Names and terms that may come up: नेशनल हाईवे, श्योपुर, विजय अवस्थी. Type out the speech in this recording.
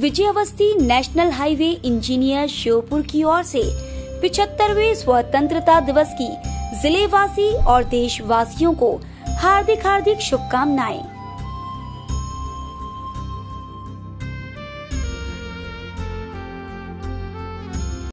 विजय अवस्थी नेशनल हाईवे engineer श्योपुर की ओर से 75वें स्वतंत्रता दिवस की जिलेवासी और देशवासियों को हार्दिक शुभकामनाएं।